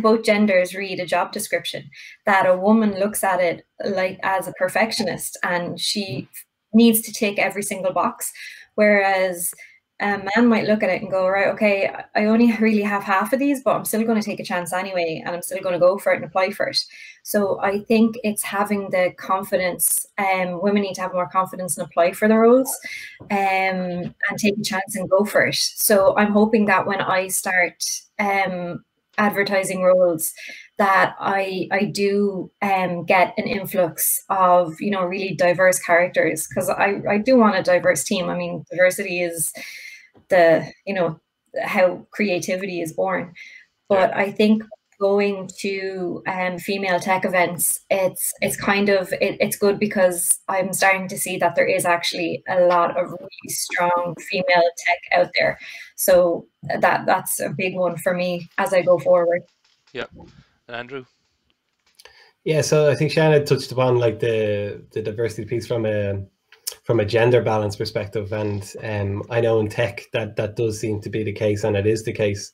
both genders read a job description, that a woman looks at it like as a perfectionist and she needs to tick every single box, whereas a man might look at it and go, right, okay, I only really have half of these, but I'm still going to take a chance anyway, and I'm still going to go for it and apply for it. So I think it's having the confidence. Um, women need to have more confidence and apply for the roles, um, and take a chance and go for it. So I'm hoping that when I start um, advertising roles, that I I do um, get an influx of, you know, really diverse characters, because I I do want a diverse team. I mean, diversity is the, you know, how creativity is born. But I think going to um, female tech events, it's it's kind of, it, it's good because I'm starting to see that there is actually a lot of really strong female tech out there. So that that's a big one for me as I go forward. Yeah. And Andrew? Yeah, so I think Shana touched upon like the, the diversity piece from a from a gender balance perspective, and um, I know in tech that that does seem to be the case, and it is the case.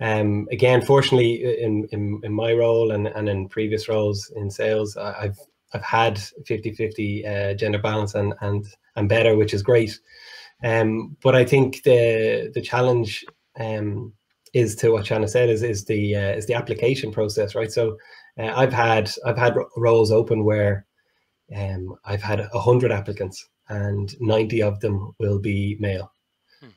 Um, again, fortunately, in, in, in my role and, and in previous roles in sales, I've I've had fifty fifty uh, gender balance and and and better, which is great. Um, but I think the the challenge um, is, to what Shana said, is is the uh, is the application process, right? So uh, I've had I've had roles open where um, I've had a hundred applicants and ninety of them will be male.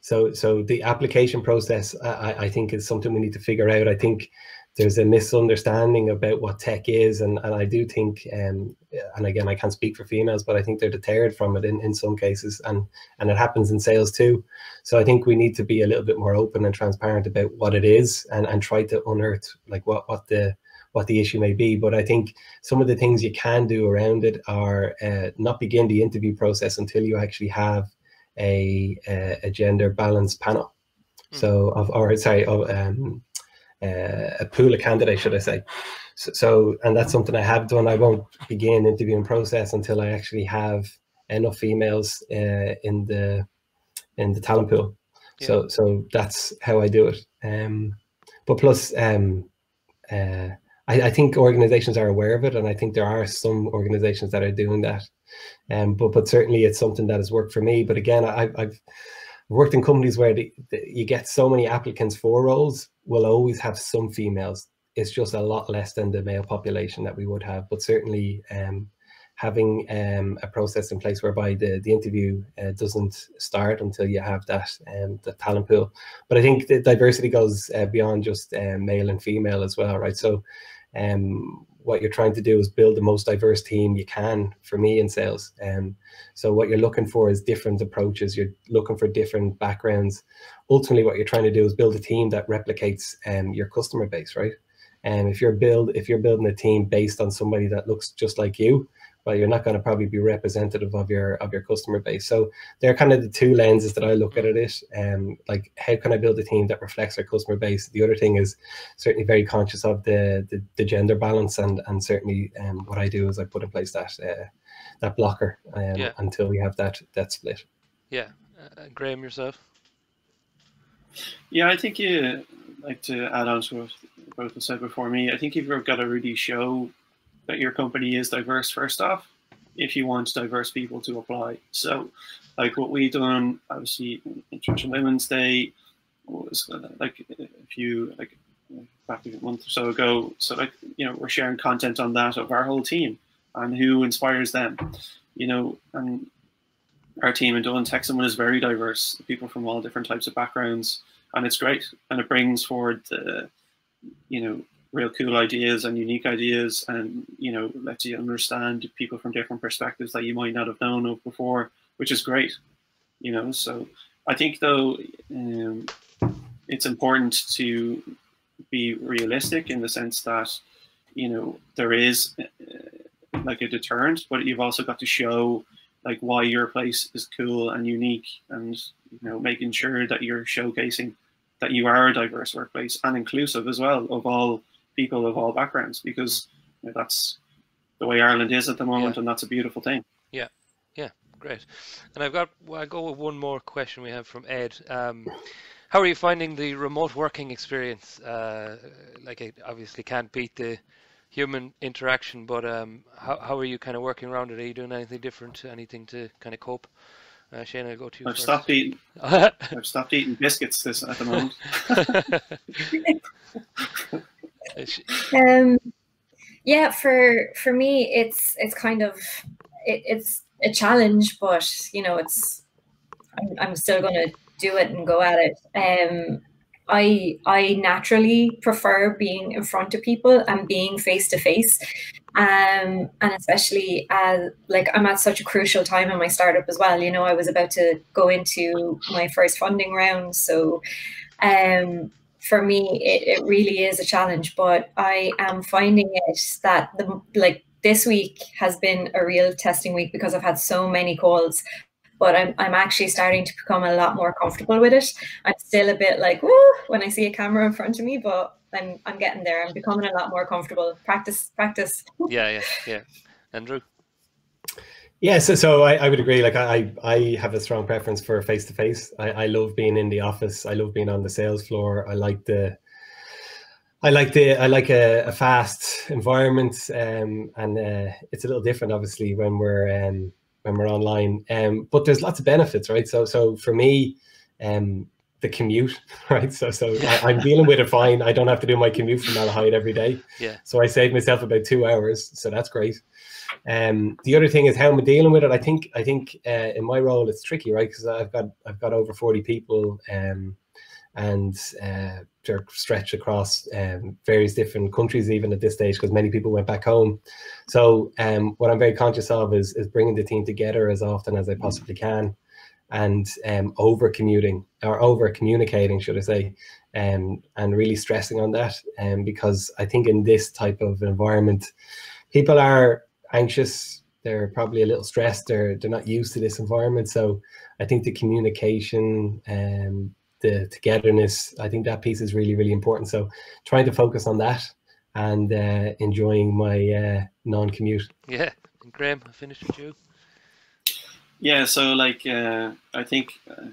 So, so the application process, I, I think, is something we need to figure out. I think there's a misunderstanding about what tech is, and, and I do think, um, and again, I can't speak for females, but I think they're deterred from it in, in some cases, and, and it happens in sales too. So I think we need to be a little bit more open and transparent about what it is, and, and try to unearth like what, what the what the issue may be. But I think some of the things you can do around it are uh, not begin the interview process until you actually have A, a gender balanced panel, mm. so of or sorry, of, um, uh, a pool of candidates, should I say? So, so, and that's something I have done. I won't begin interviewing process until I actually have enough females uh, in the in the talent pool. Yeah. So, so that's how I do it. Um, but plus, um, uh, I, I think organizations are aware of it, and I think there are some organizations that are doing that. Um, but but certainly it's something that has worked for me. But again, I, I've worked in companies where the, the, you get so many applicants for roles, we'll always have some females is just a lot less than the male population that we would have. But certainly um, having um, a process in place whereby the, the interview uh, doesn't start until you have that um, the talent pool. But I think the diversity goes uh, beyond just uh, male and female as well, right? So um, what you're trying to do is build the most diverse team you can, for me, in sales. Um, so what you're looking for is different approaches. You're looking for different backgrounds. Ultimately, what you're trying to do is build a team that replicates um, your customer base, right? And um, if you're build if you're building a team based on somebody that looks just like you, well, you're not going to probably be representative of your of your customer base. So they're kind of the two lenses that I look at it. Um, like, how can I build a team that reflects our customer base? The other thing is certainly very conscious of the the, the gender balance, and and certainly um, what I do is I put in place that uh, that blocker um, yeah. until we have that that split. Yeah, uh, Graeme, yourself. Yeah, I think you like to add on to what both have said before me. I think if you've got to really show that your company is diverse, first off, if you want diverse people to apply. So like what we've done, obviously International Women's Day was like a few, like back a month or so ago. So like, you know, we're sharing content on that of our whole team and who inspires them, you know, and our team in Dublin Tech Summit is very diverse, people from all different types of backgrounds, and it's great. And it brings forward the, you know, real cool ideas and unique ideas, and, you know, lets you understand people from different perspectives that you might not have known of before, which is great, you know. So I think though, um, it's important to be realistic in the sense that, you know, there is uh, like a deterrent, but you've also got to show like why your place is cool and unique, and, you know, making sure that you're showcasing that you are a diverse workplace and inclusive as well of all people of all backgrounds, because you know, that's the way Ireland is at the moment, yeah. and that's a beautiful thing. Yeah, yeah, great. And I've got, well, I go with one more question we have from Ed. Um, how are you finding the remote working experience? Uh, like, it obviously can't beat the human interaction, but um, how, how are you kind of working around it? Are you doing anything different, anything to kind of cope? Uh, Shana, I'll go to you I've first. Stopped eating. I've stopped eating biscuits this at the moment. um, yeah, for for me, it's it's kind of it, it's a challenge, but you know, it's I'm, I'm still going to do it and go at it. Um, I I naturally prefer being in front of people and being face to face. Um, and especially as like I'm at such a crucial time in my startup as well. You know, I was about to go into my first funding round. So um, for me, it, it really is a challenge, but I am finding it that the, like this week has been a real testing week because I've had so many calls, but I'm, I'm actually starting to become a lot more comfortable with it. I'm still a bit like, woo, when I see a camera in front of me, but I'm I'm getting there. I'm becoming a lot more comfortable. Practice, practice. Yeah, yeah, yeah. Andrew. Yeah, so so I, I would agree. Like I I have a strong preference for face to face. I I love being in the office. I love being on the sales floor. I like the. I like the I like a, a fast environment, um, and uh, it's a little different, obviously, when we're um, when we're online. Um, but there's lots of benefits, right? So so for me, um. the commute, right? So so I, I'm dealing with it fine. I don't have to do my commute from Malahide every day. Yeah. So I save myself about two hours. So that's great. Um, the other thing is how I'm dealing with it. I think I think uh, in my role it's tricky, right? Because I've got I've got over forty people, um, and uh, they're stretched across um, various different countries even at this stage, because many people went back home. So um, what I'm very conscious of is is bringing the team together as often as I possibly can. And um, over commuting or over communicating, should I say, um, and really stressing on that. Um, because I think in this type of environment, people are anxious. They're probably a little stressed. They're, they're not used to this environment. So I think the communication and the togetherness, I think that piece is really, really important. So trying to focus on that and uh, enjoying my uh, non-commute. Yeah. And Graeme, I finished with you. Yeah, so like uh, I think uh,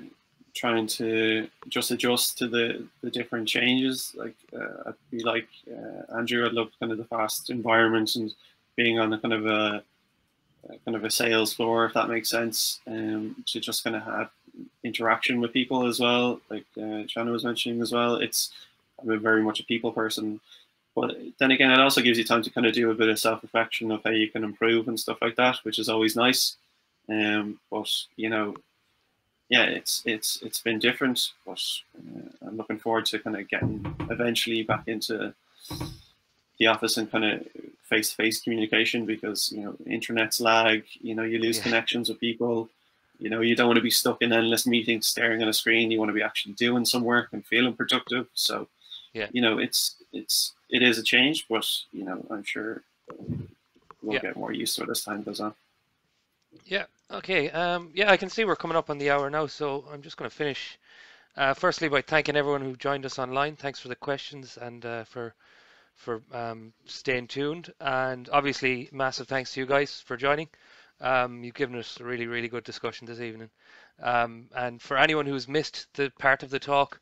trying to just adjust to the, the different changes, like uh, I'd be like uh, Andrew, I'd love kind of the fast environment and being on a kind of a, a kind of a sales floor, if that makes sense, um, to just kind of have interaction with people as well, like uh, Shana was mentioning as well. It's I'm very much a people person. But then again, it also gives you time to kind of do a bit of self-reflection of how you can improve and stuff like that, which is always nice. Um, but, you know, yeah, it's it's it's been different, but uh, I'm looking forward to kind of getting eventually back into the office and kind of face-to-face communication, because, you know, internet's lag, you know, you lose yeah. connections with people. You know, you don't want to be stuck in endless meetings staring at a screen. You want to be actually doing some work and feeling productive. So, yeah, you know, it's it's it is a change, but, you know, I'm sure we'll yeah. get more used to it as time goes on. Yeah. Okay. Um, yeah, I can see we're coming up on the hour now, so I'm just going to finish uh, firstly by thanking everyone who joined us online. Thanks for the questions and uh, for for um, staying tuned. And obviously, massive thanks to you guys for joining. Um, you've given us a really, really good discussion this evening. Um, and for anyone who's missed the part of the talk,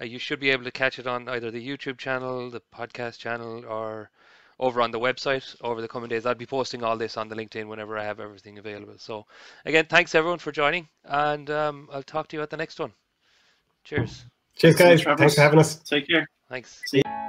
uh, you should be able to catch it on either the YouTube channel, the podcast channel, or over on the website over the coming days. I'll be posting all this on the LinkedIn whenever I have everything available. So again, thanks everyone for joining, and um, I'll talk to you at the next one. Cheers. Cheers guys. Thanks for having us. Take care. Thanks. See you.